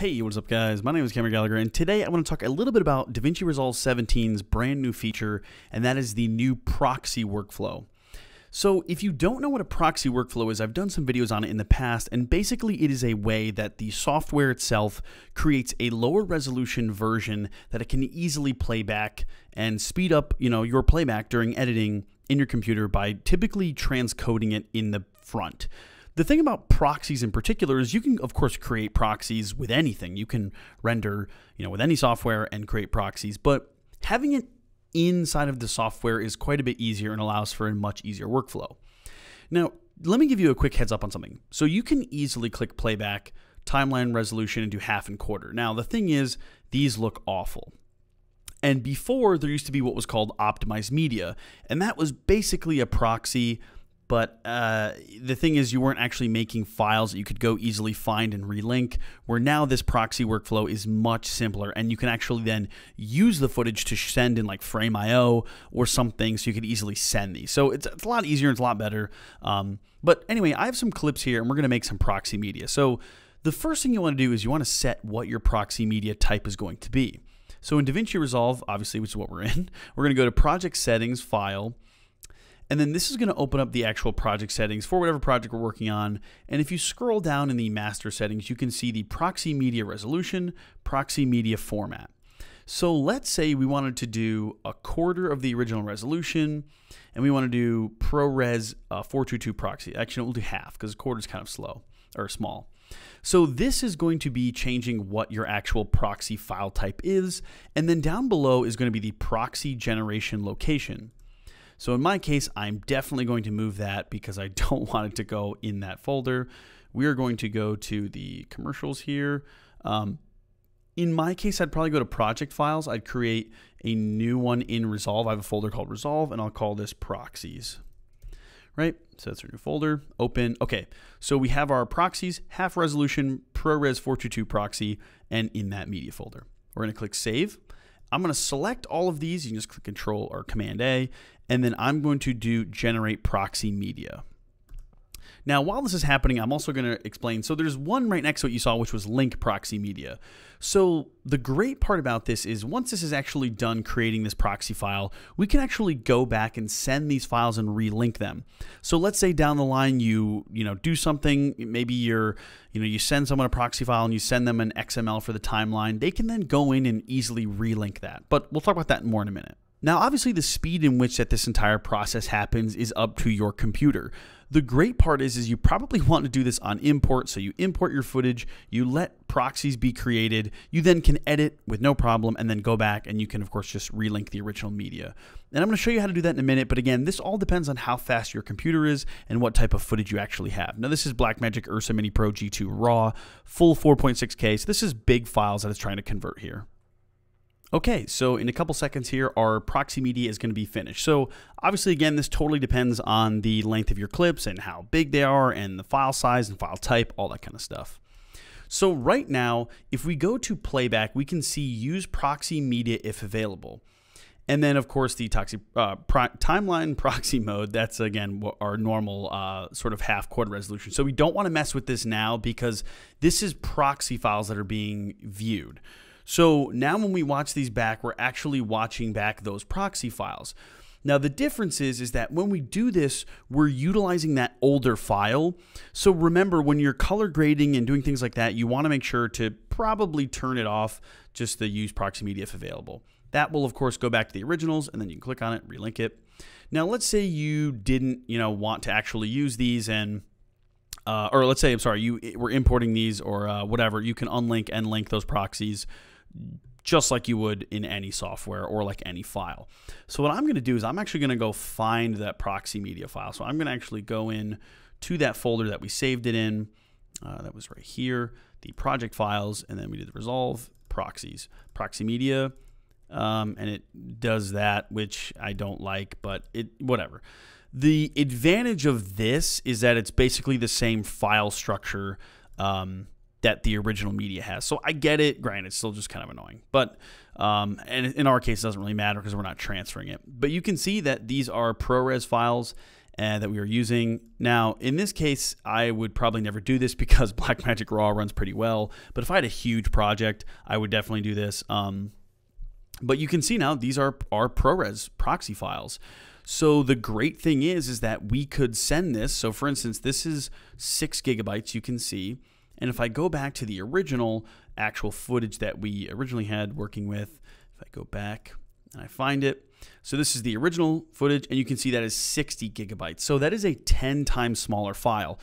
Hey, what's up guys? My name is Cameron Gallagher, and today I want to talk a little bit about DaVinci Resolve 17's brand new feature, and that is the new proxy workflow. So if you don't know what a proxy workflow is, I've done some videos on it in the past, and basically it is a way that the software itself creates a lower resolution version that it can easily play back and speed up, your playback during editing in your computer by typically transcoding it in the front. The thing about proxies in particular is you can, of course, create proxies with anything. You can render, with any software and create proxies, but having it inside of the software is quite a bit easier and allows for a much easier workflow. Now, let me give you a quick heads up on something. So you can easily click playback, timeline resolution, and do half and quarter. Now, the thing is, these look awful. And before, there used to be what was called optimized media, and that was basically a proxy. But the thing is, you weren't actually making files that you could go easily find and relink, where now this proxy workflow is much simpler, and you can actually then use the footage to send in like Frame.io or something, so you could easily send these. So it's a lot easier and it's a lot better. But anyway, I have some clips here, and we're going to make some proxy media. So the first thing you want to do is you want to set what your proxy media type is going to be. So in DaVinci Resolve, obviously, which is what we're in, we're going to go to Project Settings, File, and then this is going to open up the actual project settings for whatever project we're working on. And if you scroll down in the master settings, you can see the proxy media resolution, proxy media format. So let's say we wanted to do a quarter of the original resolution, and we want to do ProRes 422 proxy. Actually, we'll do half because quarter is kind of slow or small. So this is going to be changing what your actual proxy file type is. And then down below is going to be the proxy generation location. So in my case, I'm definitely going to move that because I don't want it to go in that folder. We are going to go to the commercials here. In my case, I'd probably go to project files. I'd create a new one in Resolve. I have a folder called Resolve, and I'll call this proxies, right? So that's our new folder, open. Okay, so we have our proxies, half resolution, ProRes 422 proxy, and in that media folder. We're gonna click save. I'm going to select all of these. You can just click Control or Command A, and then I'm going to do generate proxy media. Now, while this is happening, I'm also going to explain. So there's one right next to what you saw, which was link proxy media. So the great part about this is once this is actually done creating this proxy file, we can actually go back and send these files and relink them. So let's say down the line you do something, maybe you send someone a proxy file and you send them an XML for the timeline. They can then go in and easily relink that. But we'll talk about that more in a minute. Now, obviously, the speed in which that this entire process happens is up to your computer. The great part is you probably want to do this on import. So you import your footage, you let proxies be created, you then can edit with no problem, and then go back and you can, of course, just relink the original media. And I'm going to show you how to do that in a minute. But again, this all depends on how fast your computer is and what type of footage you actually have. Now, this is Blackmagic Ursa Mini Pro G2 RAW, full 4.6K. So this is big files that it's trying to convert here. Okay, so in a couple seconds here, our proxy media is going to be finished. So obviously, again, this totally depends on the length of your clips and how big they are and the file size and file type, all that kind of stuff. So right now, if we go to playback, we can see use proxy media if available. And then, of course, the timeline proxy mode, that's, again, our normal sort of half-quarter resolution. So we don't want to mess with this now because this is proxy files that are being viewed. So now when we watch these back, we're actually watching back those proxy files. Now the difference is that when we do this, we're utilizing that older file. So remember, when you're color grading and doing things like that, you want to make sure to probably turn it off, just the use proxy media if available. That will, of course, go back to the originals, and then you can click on it, relink it. Now let's say you didn't, want to actually use these and or let's say, I'm sorry, you were importing these or whatever, you can unlink and link those proxies just like you would in any software or like any file. So what I'm going to do is I'm actually going to go find that proxy media file. So I'm going to actually go in to that folder that we saved it in. That was right here, the project files, and then we did the Resolve, proxies, proxy media, and it does that, which I don't like, but whatever. The advantage of this is that it's basically the same file structure that the original media has. So I get it. Granted, it's still just kind of annoying. But and in our case, it doesn't really matter because we're not transferring it. But you can see that these are ProRes files, that we were using. Now, in this case, I would probably never do this because Blackmagic RAW runs pretty well. But if I had a huge project, I would definitely do this. But you can see now these are our ProRes proxy files. So the great thing is that we could send this. So for instance, this is 6 gigabytes, you can see. And if I go back to the original actual footage that we originally had working with, if I go back and I find it, so this is the original footage, and you can see that is 60 gigabytes. So that is a 10 times smaller file.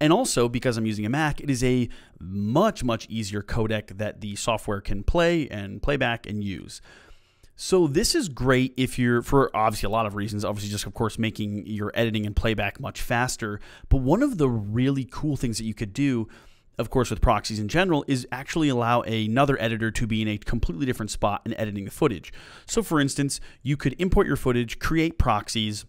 And also, because I'm using a Mac, it is a much, much easier codec that the software can play and playback and use. So this is great if you're, for obviously a lot of reasons, obviously just of course making your editing and playback much faster. But one of the really cool things that you could do, of course with proxies in general, is actually allow another editor to be in a completely different spot in editing the footage. So for instance, you could import your footage, create proxies,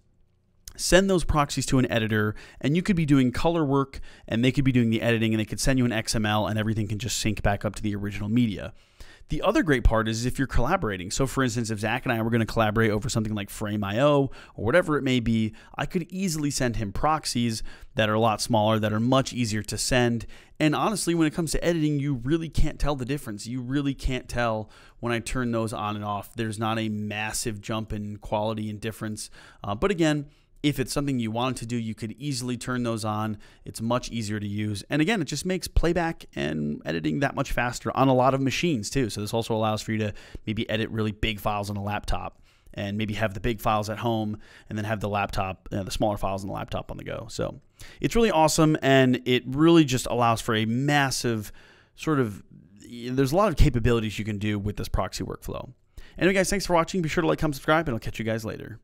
send those proxies to an editor, and you could be doing color work and they could be doing the editing, and they could send you an XML and everything can just sync back up to the original media. The other great part is if you're collaborating. So for instance, if Zach and I were going to collaborate over something like Frame.io or whatever it may be, I could easily send him proxies that are a lot smaller, that are much easier to send. And honestly, when it comes to editing, you really can't tell the difference. You really can't tell when I turn those on and off. There's not a massive jump in quality and difference. But again, if it's something you wanted to do, you could easily turn those on. It's much easier to use. And again, it just makes playback and editing that much faster on a lot of machines too. So this also allows for you to maybe edit really big files on a laptop, and maybe have the big files at home and then have the laptop, the smaller files on the laptop on the go. So it's really awesome, and it really just allows for a massive sort of, there's a lot of capabilities you can do with this proxy workflow. Anyway guys, thanks for watching. Be sure to like, comment, subscribe, and I'll catch you guys later.